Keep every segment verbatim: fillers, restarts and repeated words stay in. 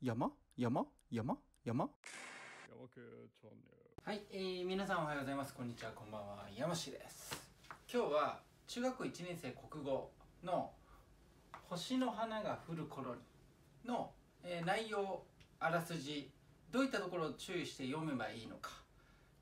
山山山山はい、えー、皆さんおはようございます、こんにちは、こんばんは、山氏です。今日は中学校いちねん生国語の星の花が降る頃にの、えー、内容、あらすじ、どういったところを注意して読めばいいのか、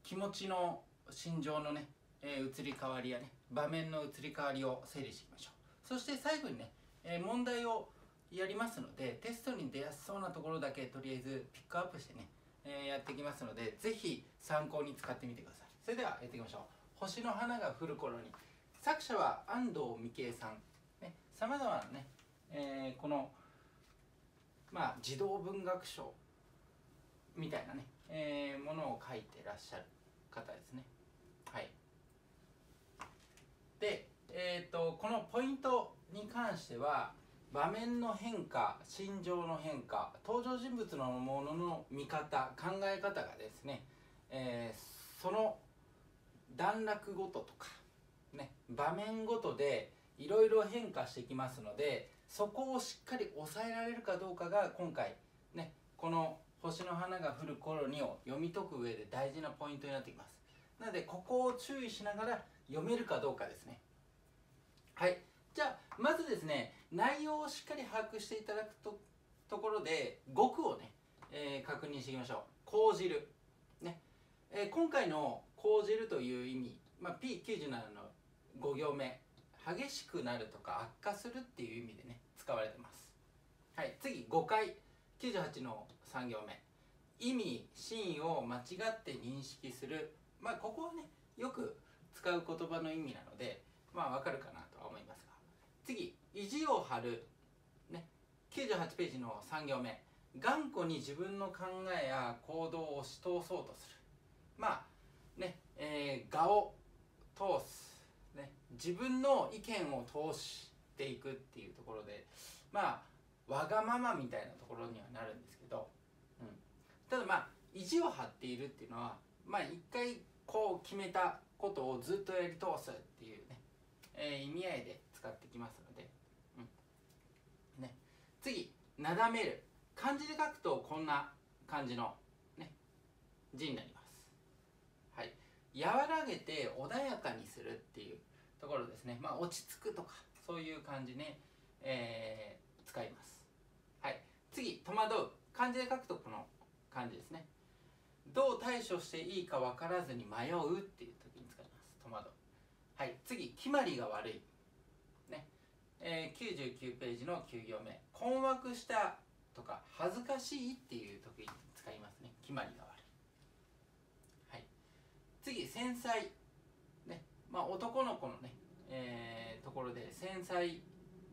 気持ちの心情のね、えー、移り変わりやね、場面の移り変わりを整理していきましょう。そして最後にね、えー、問題をやりますので、テストに出やすそうなところだけとりあえずピックアップしてね、えー、やっていきますので、ぜひ参考に使ってみてください。それではやっていきましょう。星の花が降る頃に、作者は安藤美恵さん。さまざまなね、えー、この、まあ、児童文学賞みたいなね、えー、ものを書いてらっしゃる方ですね。はい。で、えっと、このポイントに関しては、場面の変化、心情の変化、登場人物のものの見方、考え方がですね、えー、その段落ごととか、ね、場面ごとでいろいろ変化してきますので、そこをしっかり抑えられるかどうかが今回、ね、この「星の花が降る頃に」を読み解く上で大事なポイントになってきます。なので、ここを注意しながら読めるかどうかですね。はい。じゃあ、まずですね、内容をしっかり把握していただく と, ところで、語句をね、えー、確認していきましょう。講じる。ねえー、今回の講じるという意味、まあ、ピーきゅうじゅうなな のごぎょうめ、激しくなるとか悪化するっていう意味でね、使われてます。はい、次、誤解。きゅうじゅうはちのさんぎょうめ。意味、真意を間違って認識する。まあ、ここはね、よく使う言葉の意味なので、まあ、わかるかなとは思いますが。次、意地を張る、ね、きゅうじゅうはちページのさんぎょうめ、頑固に自分の考えや行動を押し通そうとする。まあね、えー、我を通す、ね、自分の意見を通していくっていうところで、まあわがままみたいなところにはなるんですけど、うん、ただまあ意地を張っているっていうのは、まあ一回こう決めたことをずっとやり通すっていうね、えー、意味合いで使ってきますので、うんね、次、なだめる。漢字で書くとこんな感じの、ね、字になります。はい、和らげて穏やかにするっていうところですね。まあ、落ち着くとかそういう感じね、えー、使います。はい、次、戸惑う。漢字で書くとこの漢字ですね。どう対処していいか分からずに迷うっていう時に使います。戸惑う。はい、次、決まりが悪い。ね、えー、きゅうじゅうきゅうページのきゅうぎょうめ。困惑したとか、恥ずかしいっていう時に使いますね。決まりが悪い。はい。次、繊細。ね、まあ、男の子のね、えー、ところで、繊細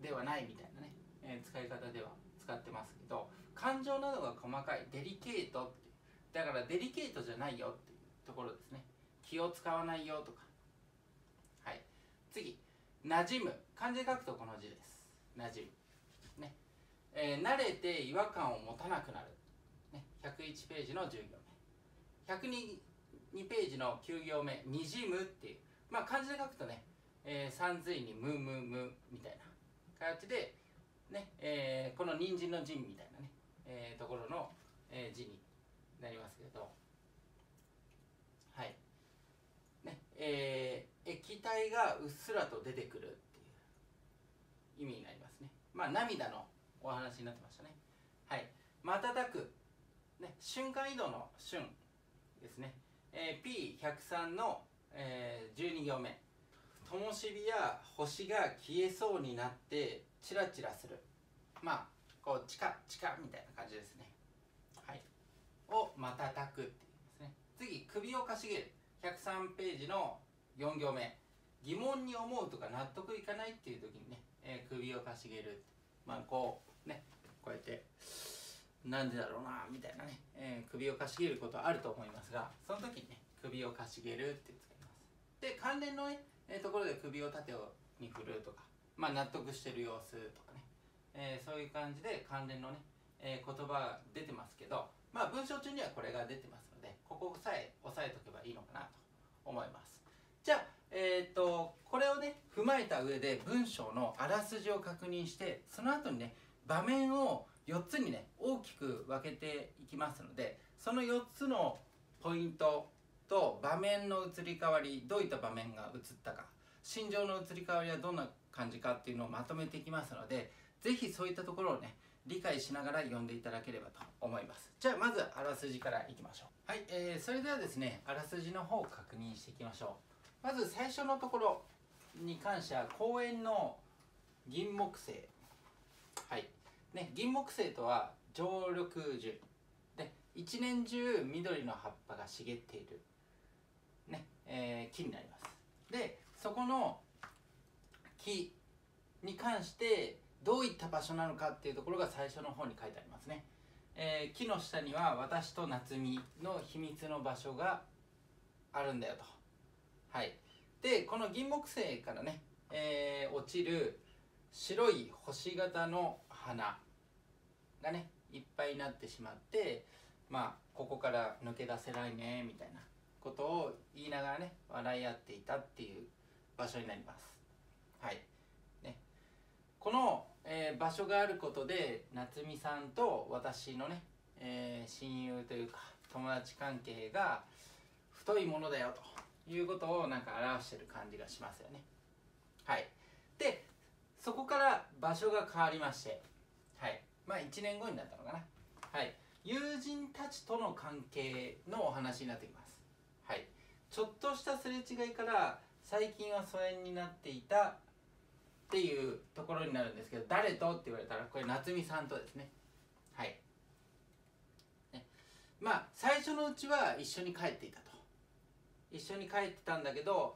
ではないみたいなね、えー、使い方では使ってますけど、感情などが細かい。デリケートっていう。だから、デリケートじゃないよっていうところですね。気を使わないよとか。はい、次、馴染む。漢字で書くとこの字です。馴染む。ねえー、慣れて違和感を持たなくなる。ね、ひゃくいちページのじゅうぎょうめ。ひゃくにページのきゅうぎょうめ、にじむっていう。まあ、漢字で書くとね、えー、さん髄にむむむみたいな形で、ねえー、この人参の人みたいなね、えー、ところの、えー、字になりますけど。はい。ねえー、液体がうっすらと出てくるっていう意味になりますね。まあ涙のお話になってましたね。はい。瞬く、ね、瞬間移動の瞬ですね。えー、ピーひゃくさん の、えー、じゅうにぎょうめ。灯火や星が消えそうになってチラチラする。まあこうチカチカみたいな感じですね。はい。を瞬くっていうですね。次、首をかしげる。ひゃくさんページのよんぎょうめ、疑問に思うとか納得いかないっていう時にね、えー、首をかしげる。まあこうね、こうやってなんでだろうなみたいなね、えー、首をかしげることはあると思いますが、その時にね、首をかしげるって使います。で、関連のね、えー、ところで首を縦に振るとか、まあ納得してる様子とかね、えー、そういう感じで関連のね、えー、言葉が出てますけど、まあ文章中にはこれが出てますので、ここさえ押さえとけばいいのかなと思います。じゃあ、えっと、これをね、踏まえた上で文章のあらすじを確認して、その後にね、場面をよっつにね大きく分けていきますので、そのよっつのポイントと場面の移り変わり、どういった場面が移ったか、心情の移り変わりはどんな感じかっていうのをまとめていきますので、是非そういったところをね理解しながら読んでいただければと思います。じゃあまずあらすじからいきましょう。はい、えー、それではですねあらすじの方を確認していきましょう。まず最初のところに関しては公園の銀木犀、はいね、銀木犀とは常緑樹で一年中緑の葉っぱが茂っている、ねえー、木になります。でそこの木に関してどういった場所なのかっていうところが最初の方に書いてありますね。えー、木の下には私と夏美の秘密の場所があるんだよと。はい、でこの銀木犀からね、えー、落ちる白い星形の花がねいっぱいになってしまって、まあここから抜け出せないねみたいなことを言いながらね笑い合っていたっていう場所になります。はいね、このえー、場所があることで夏美さんと私のね、えー、親友というか友達関係が太いものだよということをなんか表してる感じがしますよね。はいでそこから場所が変わりまして、はいまあいちねんごになったのかな、はい友人たちとの関係のお話になってきます。はいちょっとしたすれ違いから最近は疎遠になっていたっていうところになるんですけど、誰とって言われたらこれ夏美さんとですね。はいね、まあ最初のうちは一緒に帰っていたと、一緒に帰ってたんだけど、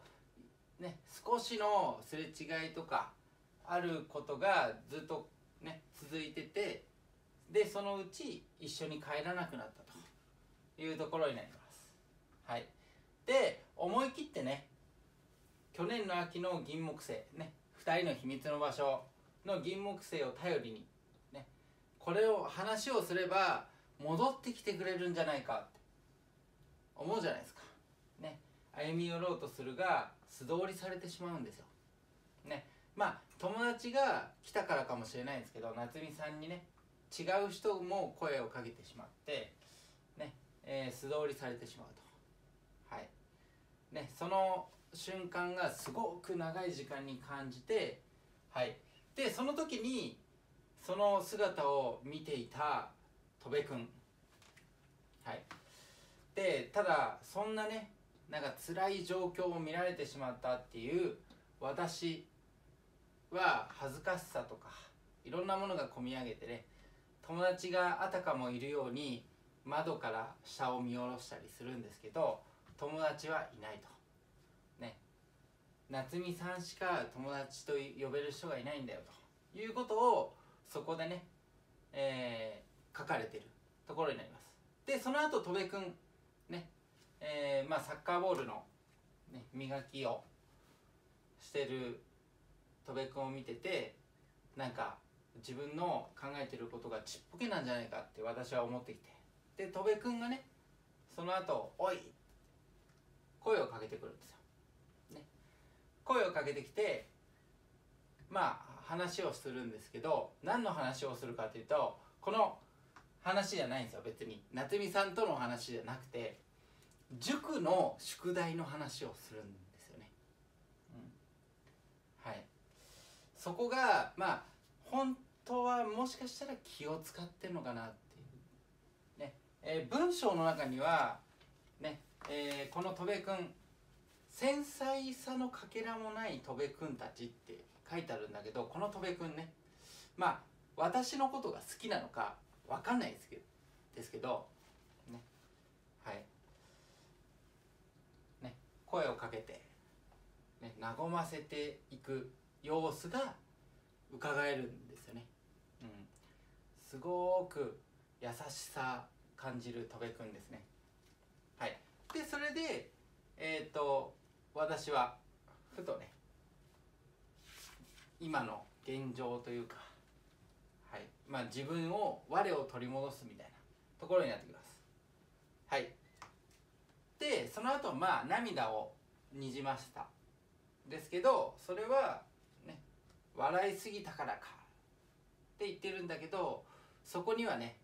ね、少しのすれ違いとかあることがずっとね続いてて、でそのうち一緒に帰らなくなったというところになります。はいで思い切ってね去年の秋の銀木犀ねふたりの秘密の場所の銀木犀を頼りに、ね、これを話をすれば戻ってきてくれるんじゃないかって思うじゃないですか、ね、歩み寄ろうとするが素通りされてしまうんですよ、ね、まあ友達が来たからかもしれないんですけど、夏美さんにね違う人も声をかけてしまって、ねえー、素通りされてしまうと、はいね、その瞬間がすごく長い時間に感じて、はいでその時にその姿を見ていた戸部君、はいでただそんなねなんか辛い状況を見られてしまったっていう私は恥ずかしさとかいろんなものがこみ上げてね、友達があたかもいるように窓から下を見下ろしたりするんですけど、友達はいないと。夏美さんしか友達と呼べる人がいないんだよということをそこでね、えー、書かれてるところになります。でその後戸部くんね、えーまあ、サッカーボールの、ね、磨きをしてる戸部くんを見てて、なんか自分の考えてることがちっぽけなんじゃないかって私は思ってきて、で戸部くんがねその後おい声をかけてくるんですよ。声をかけてきて、まあ話をするんですけど、何の話をするかというとこの話じゃないんですよ。別に夏美さんとの話じゃなくて塾の宿題の話をするんですよね、うん、はいそこがまあ本当はもしかしたら気を使ってるのかなっていうね、えー、文章の中にはね、えー、この戸部君繊細さのかけらもない戸部くんたちって書いてあるんだけど、この戸部くんねまあ私のことが好きなのか分かんないですけど、ですけど、ね、はい、ね、声をかけて、ね、和ませていく様子がうかがえるんですよね、うん、すごく優しさ感じる戸部くんですね。はいでそれでえーと私はふとね今の現状というか、はいまあ、自分を我を取り戻すみたいなところになってきます。はいでその後まあ涙をにじましたですけど、それはね笑いすぎたからかって言ってるんだけど、そこにはね、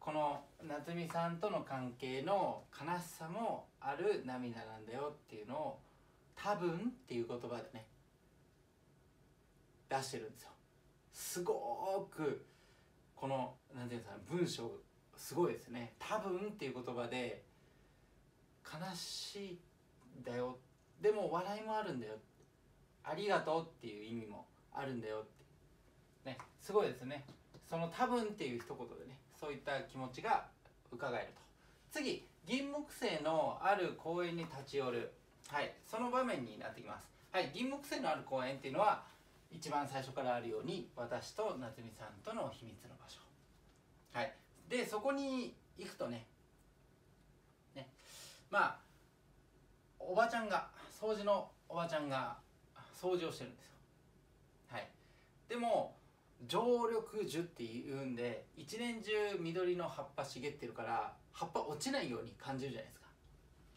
この夏美さんとの関係の悲しさもある涙なんだよっていうのを「多分」っていう言葉でね出してるんですよ。すごくこのなんていうんですか、文章すごいですね。多分っていう言葉で悲しいんだよ、でも笑いもあるんだよ、ありがとうっていう意味もあるんだよってね、すごいですね。その多分っていう一言でね、そういった気持ちが伺えると。次、銀木犀のある公園に立ち寄る、はい、その場面になってきます。はい、銀木犀のある公園っていうのは一番最初からあるように、私と夏美さんとの秘密の場所、はい、でそこに行くとね、ねまあおばちゃんが、掃除のおばちゃんが掃除をしてるんですよ。はい、でも常緑樹っていうんで一年中緑の葉っぱ茂ってるから、葉っぱ落ちないように感じるじゃないですか。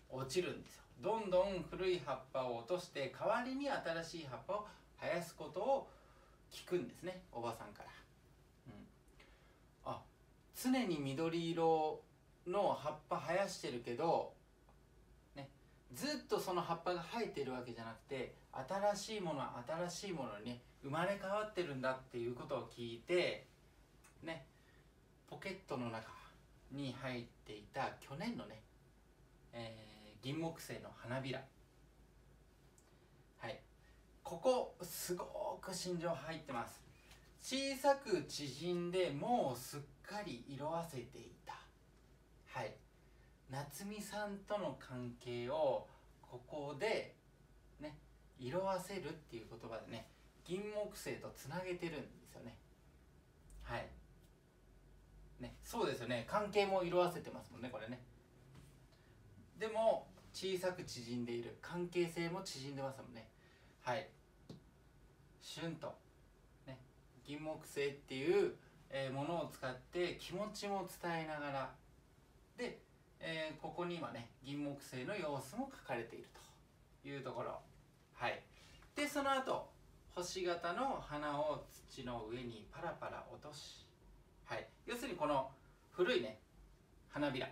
落ちるんですよ。どんどん古い葉っぱを落として代わりに新しい葉っぱを生やすことを聞くんですね、おばさんから。うん、あ、常に緑色の葉っぱ生やしてるけど、ね、ずっとその葉っぱが生えてるわけじゃなくて、新しいものは新しいものにね生まれ変わってるんだっていうことを聞いて、ね、ポケットの中に入っていた去年のね、えー、銀木犀の花びら。ここすごく心情入ってます。小さく縮んでもうすっかり色あせていた、はい、夏美さんとの関係をここでね色あせるっていう言葉でね銀木犀とつなげてるんですよね。はいね、そうですよね、関係も色あせてますもんね、これね。でも小さく縮んでいる、関係性も縮んでますもんね。はい、シュンと、ね、銀木犀っていうものを使って気持ちも伝えながらで、えー、ここに今ね銀木犀の様子も書かれているというところ。はい、でその後星形の花を土の上にパラパラ落とし、はい、要するにこの古いね花びら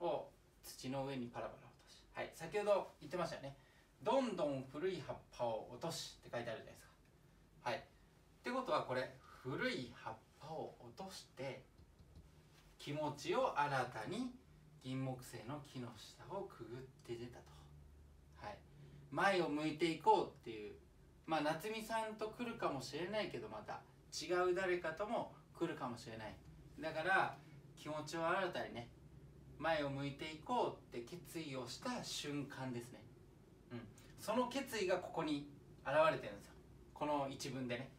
を土の上にパラパラ落とし、はい、先ほど言ってましたよね、どんどん古い葉っぱを落としって書いてあるじゃないですか。はい、ってことはこれ古い葉っぱを落として気持ちを新たに銀木犀の木の下をくぐって出たと。はい、前を向いていこうっていう、まあ夏美さんと来るかもしれないけど、また違う誰かとも来るかもしれない、だから気持ちを新たにね前を向いていこうって決意をした瞬間ですね。その決意がここに現れてるんですよ、この一文でね。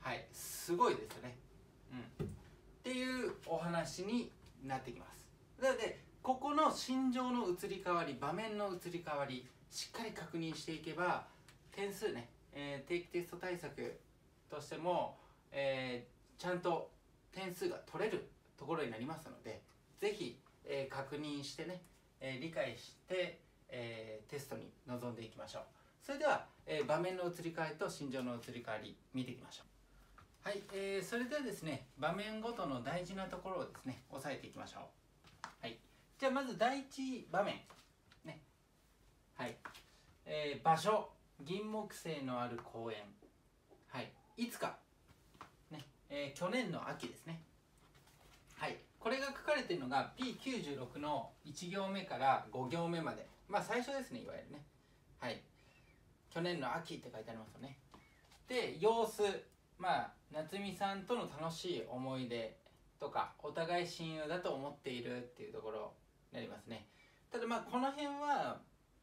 はい、すごいですよね、うん、っていうお話になってきます。なのでここの心情の移り変わり、場面の移り変わりしっかり確認していけば、点数ね、えー、定期テスト対策としても、えー、ちゃんと点数が取れるところになりますので、是非、えー、確認してね、えー、理解してえー、テストに臨んでいきましょう。それでは、えー、場面の移り変わりと心情の移り変わり見ていきましょう。はい、えー、それではですね、場面ごとの大事なところをですね押さえていきましょう。はい、じゃあまず第一場面ね、はい、えー、場所銀木犀のある公園、はい、いつかね、えー、去年の秋ですね。はい、これが書かれているのが ピーきゅうじゅうろく のいち行目からご行目まで、まあ最初ですね、いわゆるね。はい。去年の秋って書いてありますよね。で、様子。まあ、夏美さんとの楽しい思い出とか、お互い親友だと思っているっていうところになりますね。ただまあ、この辺は、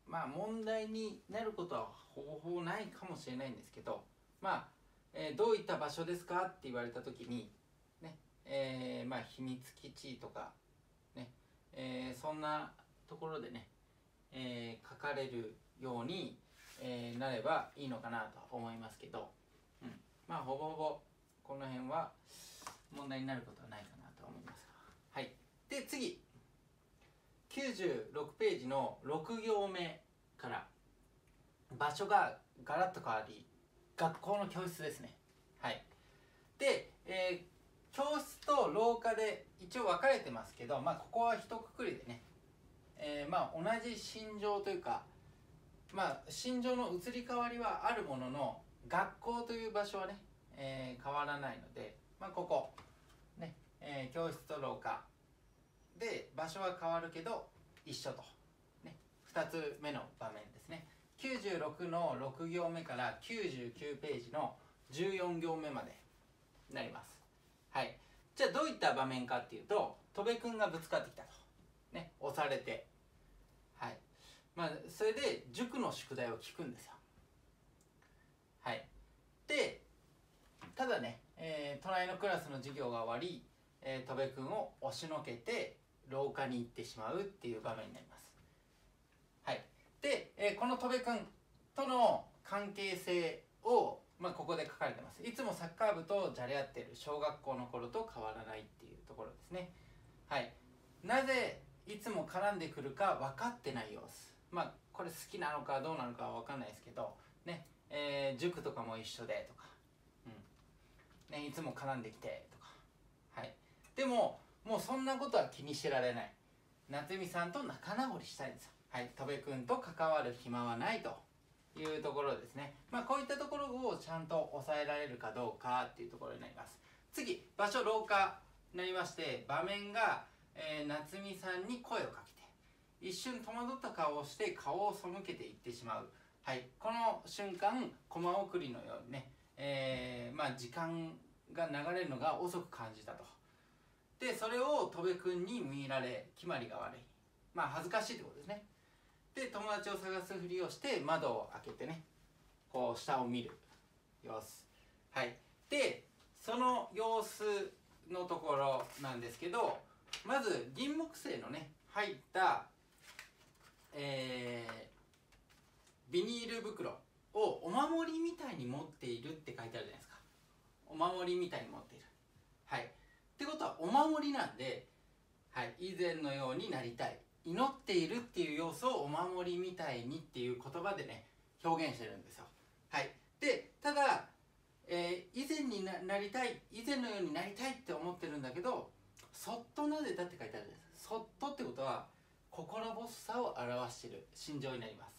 まあ問題になることは方法ないかもしれないんですけど、まあ、えー、どういった場所ですかって言われたときに、ね、えー、まあ秘密基地とか、ね、えー、そんなところでね、えー、書かれるように、えー、なればいいのかなと思いますけど、うん、まあほぼほぼこの辺は問題になることはないかなと思いますが、はい、で次きゅうじゅうろくページのろく行目から場所がガラッと変わり、学校の教室ですね。はい、で、えー、教室と廊下で一応分かれてますけど、まあ、ここは一括りでね、えー、まあ同じ心情というか、まあ、心情の移り変わりはあるものの、学校という場所はね、えー、変わらないので、まあ、ここ、ねえー、教室と廊下で場所は変わるけど一緒と、ね、ふたつめの場面ですね。きゅうじゅうろくのろく行目からきゅうじゅうきゅうページのじゅうよん行目までなります。はい、じゃあどういった場面かっていうと、戸部君がぶつかってきたと、ね、押されて、はいまあ、それで塾の宿題を聞くんですよ。はい、でただね、えー、隣のクラスの授業が終わり、えー、戸部君を押しのけて廊下に行ってしまうっていう場面になります。はい、で、えー、この戸部君との関係性を、まあ、ここで書かれてます。いつもサッカー部とじゃれ合ってる、小学校の頃と変わらないっていうところですね。はい、なぜいつも絡んでくるか分かってない様子、まあこれ好きなのかどうなのかは分かんないですけどね、えー、塾とかも一緒でとか、うんね、いつも絡んできてとか、はい、でももうそんなことは気にしてられない、夏美さんと仲直りしたいんですよ。はい、戸部君と関わる暇はないというところですね。まあこういったところをちゃんと抑えられるかどうかっていうところになります。次、場所廊下になりまして、場面が、えー、夏美さんに声をかけて一瞬戸惑った顔をして顔を背けていってしまう。はい、この瞬間駒送りのようにね、えーまあ、時間が流れるのが遅く感じたと。でそれを戸部君に見入られ、決まりが悪い、まあ恥ずかしいってことですね。で友達を探すふりをして窓を開けてね、こう下を見る様子。はい、でその様子のところなんですけど、まず銀木製のね入った、えービニール袋をお守りみたいに持っているって書いてあるじゃないですか。お守りみたいに持っている。はい。ってことはお守りなんで、はい、以前のようになりたい、祈っているっていう要素をお守りみたいにっていう言葉でね表現してるんですよ。はい。でただ、えー、以前に な, なりたい、以前のようになりたいって思ってるんだけど、そっとなでたって書いてあるじゃないですか。そっとってことは心細さを表している心情になります。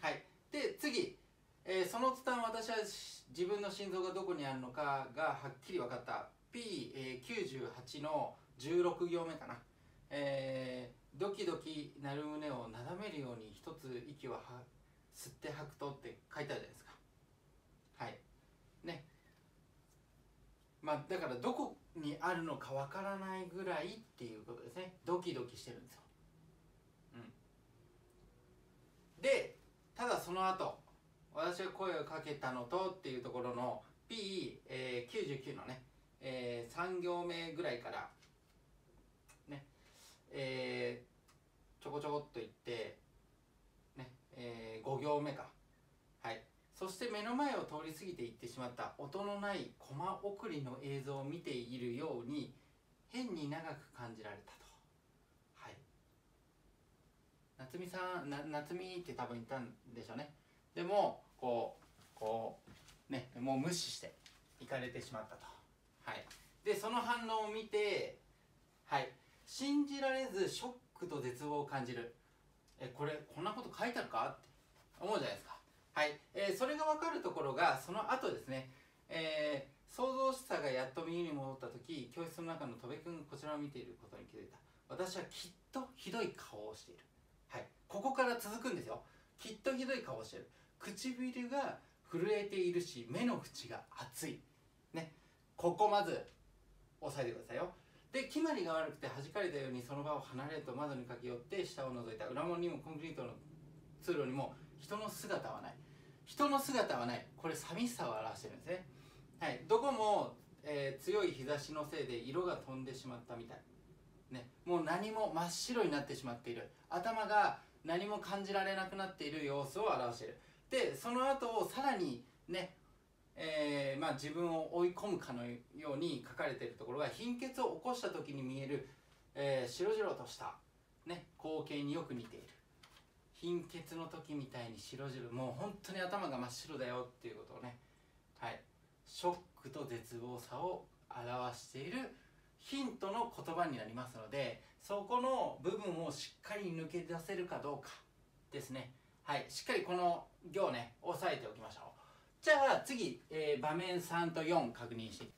はい、で次、えー、そのつたん私は自分の心臓がどこにあるのかがはっきり分かった ピーきゅうじゅうはち のじゅうろく行目かな、えー、ドキドキ鳴る胸をなだめるように一つ息をは吸って吐くとって書いてあるじゃないですか。はいね、まあだからどこにあるのか分からないぐらいっていうことですね。ドキドキしてるんですよ。うん、でただその後、私が声をかけたのとっていうところの ピーきゅうじゅうきゅう のね、えー、さん行目ぐらいからね、えー、ちょこちょこっといって、ねえー、ご行目か、はい、そして目の前を通り過ぎていってしまった音のない駒送りの映像を見ているように変に長く感じられたと。夏美さん、な夏美って多分言ったんでしょうね。でもこうこうね、もう無視して行かれてしまったと。はい、でその反応を見て、はい、信じられずショックと絶望を感じる。えこれこんなこと書いてあるかって思うじゃないですか。はい、えー、それが分かるところがその後ですね、えー、創造主さがやっと右に戻った時、教室の中の戸部君がこちらを見ていることに気づいた。私はきっとひどい顔をしている。はい、ここから続くんですよ。きっとひどい顔してる、唇が震えているし目の縁が熱い、ね、ここまず押さえてくださいよ。で決まりが悪くて弾かれたようにその場を離れると窓に駆け寄って下を覗いた。裏門にもコンクリートの通路にも人の姿はない。人の姿はない、これ寂しさを表してるんですね。はい、どこも、えー、強い日差しのせいで色が飛んでしまったみたいね、もう何も真っ白になってしまっている、頭が何も感じられなくなっている様子を表している。でその後さらにね、えーまあ、自分を追い込むかのように書かれているところが、貧血を起こした時に見える、えー、白々とした、ね、光景によく似ている。貧血の時みたいに白々、もう本当に頭が真っ白だよっていうことをね、はい、ショックと絶望さを表しているヒントの言葉になりますので、そこの部分をしっかり抜け出せるかどうかですね。はい、しっかりこの行ね、押さえておきましょう。じゃあ次、えー、場面さんとよん確認していき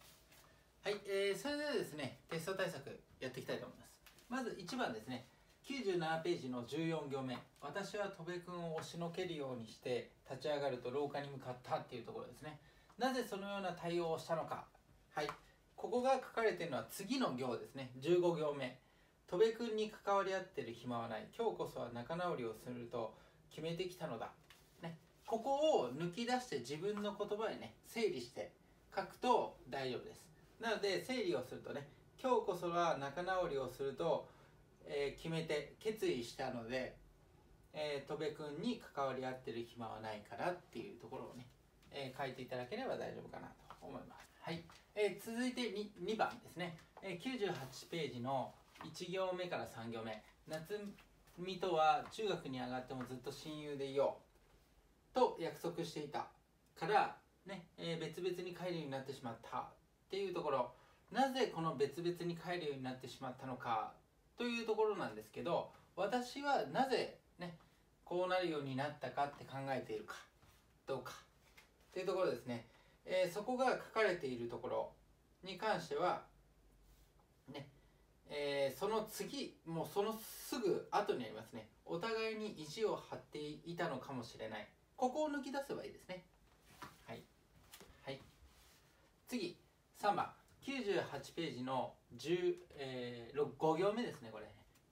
ます。はい、えー、それではですね、テスト対策やっていきたいと思います。まずいちばんですね、きゅうじゅうななページのじゅうよんぎょうめ、私は戸辺君を押しのけるようにして立ち上がると廊下に向かったっていうところですね。なぜそのような対応をしたのか。はい、ここが書かれているのは次の行ですね、じゅうごぎょうめ。戸辺君に関わり合ってる暇はない。今日こそは仲直りをすると決めてきたのだ。ね、ここを抜き出して自分の言葉でね、整理して書くと大丈夫です。なので整理をするとね、今日こそは仲直りをすると、えー、決めて決意したので、えー、戸辺君に関わり合ってる暇はないからっていうところをね、えー、書いていただければ大丈夫かなと思います。はい、えー、続いて 2, 2番ですね、えー、きゅうじゅうはちページのいちぎょうめからさんぎょうめ、夏美とは中学に上がってもずっと親友でいようと約束していたから、ねえー、別々に帰るようになってしまったっていうところ、なぜこの別々に帰るようになってしまったのかというところなんですけど、私はなぜ、ね、こうなるようになったかって考えているかどうかっていうところですね。えー、そこが書かれているところに関しては、ねえー、その次、もうそのすぐ後にありますね、お互いに意地を張っていたのかもしれない、ここを抜き出せばいいですね。はい、はい、次さんばん、きゅうじゅうはちページのじゅう、えー、ごぎょうめですね。これ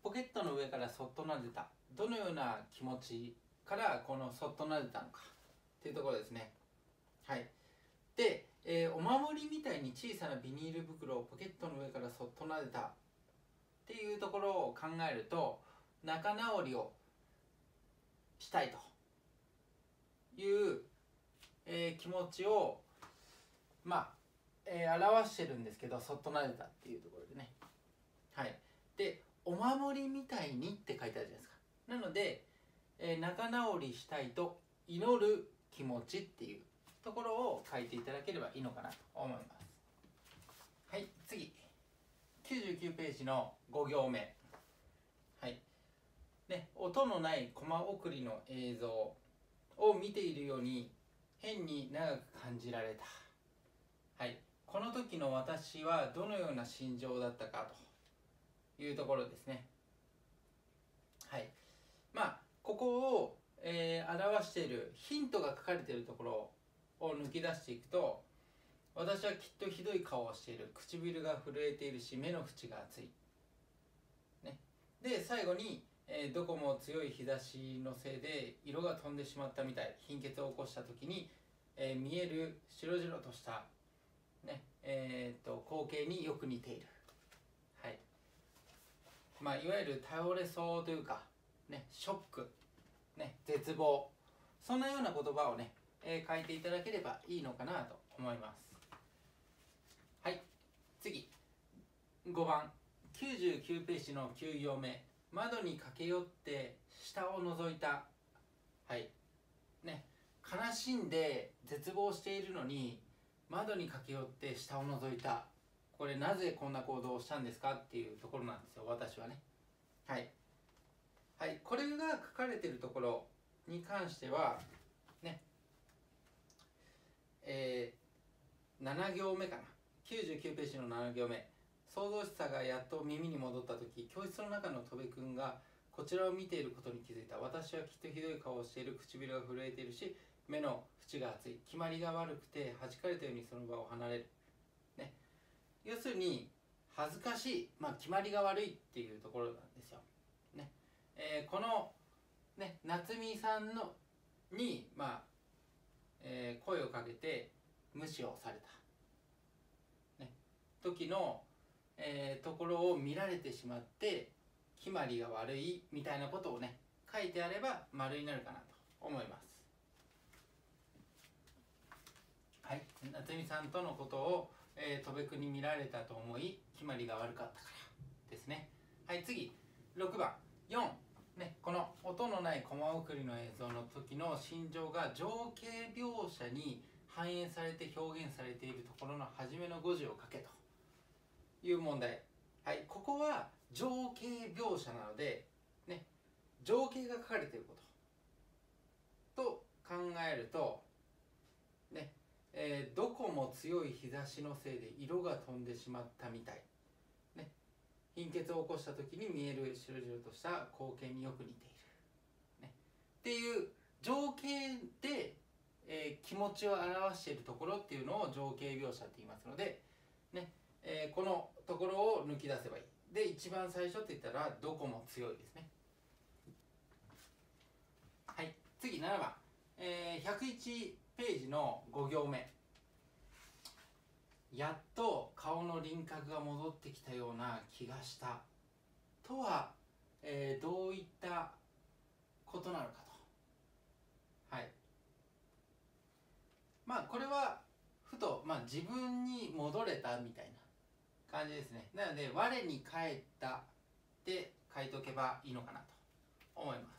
ポケットの上からそっと撫でた、どのような気持ちからこのそっと撫でたのかっていうところですね。はい、で、えー、お守りみたいに小さなビニール袋をポケットの上からそっと撫でたっていうところを考えると、仲直りをしたいという、えー、気持ちをまあ、えー、表してるんですけど、そっと撫でたっていうところでね。はい、でお守りみたいにって書いてあるじゃないですか。なので、えー、仲直りしたいと祈る気持ちっていうところを書いていただければいいのかなと思います。はい、次きゅうじゅうきゅうページのごぎょうめ、はい、ね、音のないコマ送りの映像を見ているように変に長く感じられた、はい、この時の私はどのような心情だったかというところですね。はい、まあここを、えー、表しているヒントが書かれているところをを抜き出していくと、私はきっとひどい顔をしている、唇が震えているし目の縁が熱い、ね、で最後に、えー、どこも強い日差しのせいで色が飛んでしまったみたい、貧血を起こした時に、えー、見える白々とした、ねえー、と光景によく似ている、はい、まあ、いわゆる倒れそうというか、ね、ショック、ね、絶望、そんなような言葉をねえー、書いていただければいいのかなと思います。はい、次ごばん、きゅうじゅうきゅうページのきゅうぎょうめ、窓に駆け寄って下を覗いた、はい、ね、悲しんで絶望しているのに窓に駆け寄って下を覗いた、これなぜこんな行動をしたんですかっていうところなんですよ、私はね。はい、はい、これが書かれているところに関してはね、えー、ななぎょうめかな、きゅうじゅうきゅうページのななぎょうめ、創造主さがやっと耳に戻った時、教室の中の戸辺君がこちらを見ていることに気づいた、私はきっとひどい顔をしている、唇が震えているし目の縁が熱い、決まりが悪くて弾かれたようにその場を離れる、ね、要するに恥ずかしい、まあ、決まりが悪いっていうところなんですよ、ねえー、この、ね、夏美さんのにまあえー、声をかけて無視をされた、ね、時の、えー、ところを見られてしまって決まりが悪いみたいなことをね書いてあれば丸になるかなと思います。はい、夏美さんとのことを、えー、戸辺君に見られたと思い決まりが悪かったからですね。はい、次ろくばんよん、ね、この音のないコマ送りの映像の時の心情が情景描写に反映されて表現されているところの初めのごじを書けという問題。はい、ここは情景描写なので、ね、情景が書かれていることと考えると、ねえー、どこも強い日差しのせいで色が飛んでしまったみたい、ね、貧血を起こした時に見える白々とした光景によく似ている、ね、っていう情景で、えー、気持ちを表しているところっていうのを情景描写って言いますので、ねえー、このところを抜き出せばいい。で、一番最初って言ったらどこも強いですね。はい、次ななばん、えー、ひゃくいちページのごぎょうめ。やっと顔の輪郭が戻ってきたような気がしたとは、えー、どういったことなのかと。はい、まあこれはふと、まあ、自分に戻れたみたいな感じですね。なので「我に返った」って書いとけばいいのかなと思います。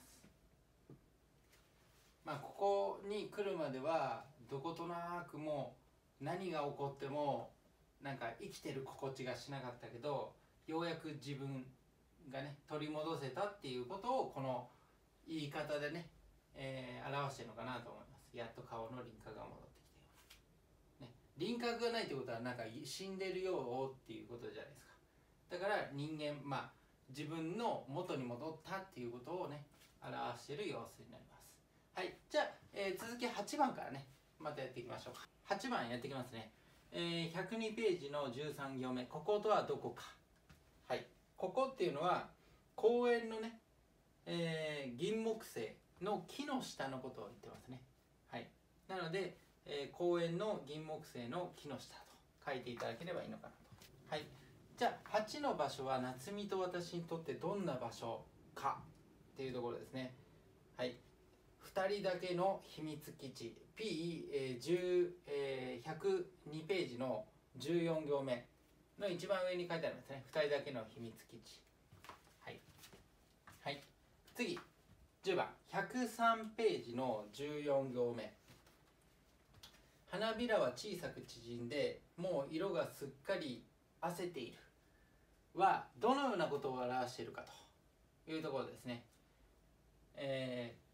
まあここに来るまではどことなくもう何が起こってもなんか生きてる心地がしなかったけど、ようやく自分がね取り戻せたっていうことをこの言い方でね、えー、表してるのかなと思います。やっと顔の輪郭が戻ってきたよ、ね、輪郭がないってことはなんか死んでるよっていうことじゃないですか。だから人間、まあ自分の元に戻ったっていうことをね表してる様子になります。はい、じゃあ、えー、続きはちばんからねまたやっていきましょうか。はちばんやっていきますね、えー、ひゃくにページのじゅうさんぎょうめ。こことはどこか。はい、ここっていうのは公園のね、えー、銀木犀の木の下のことを言ってますね。はい、なので、えー、公園の銀木犀の木の下と書いていただければいいのかなと。はい、じゃあはちの場所は夏美と私にとってどんな場所かっていうところですね。はい、ふたりだけの秘密基地 ピーひゃくにページのじゅうよんぎょうめの一番上に書いてありますね。ふたりだけの秘密基地。はい、はい、次じゅうばん、ひゃくさんページのじゅうよんぎょうめ。花びらは小さく縮んでもう色がすっかり褪せているはどのようなことを表しているかというところですね。えー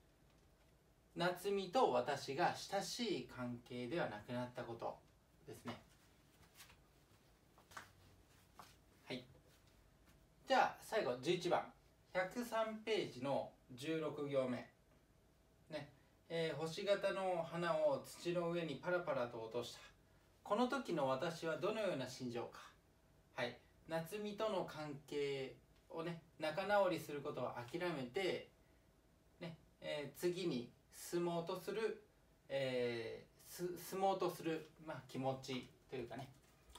夏美と私が親しい関係ではなくなったことですね。はい。じゃあ最後じゅういちばん、ひゃくさんページのじゅうろくぎょうめ、ねえー、星形の花を土の上にパラパラと落とした。この時の私はどのような心情か。はい、夏美との関係をね仲直りすることを諦めて、ねえー、次に進もうとする、えー、す進もうとする、まあ、気持ちというかね、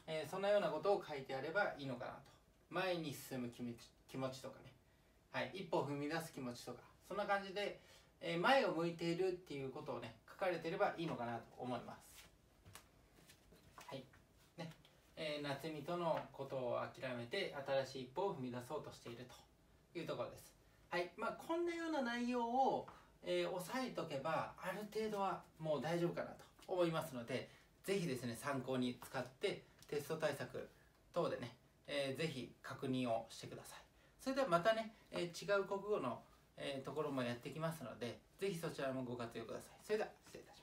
えー、そんなようなことを書いてあればいいのかなと。前に進む気持ち、気持ちとかね、はい、一歩踏み出す気持ちとか、そんな感じで、えー、前を向いているっていうことをね書かれていればいいのかなと思います。はい、ねえー、夏美とのことを諦めて新しい一歩を踏み出そうとしているというところです。はい、まあ、こんなような内容をえー、押さえとけばある程度はもう大丈夫かなと思いますので、ぜひですね参考に使ってテスト対策等でね、えー、ぜひ確認をしてください。それではまたね、えー、違う国語の、えー、ところもやってきますので、ぜひそちらもご活用ください。それでは失礼いたします。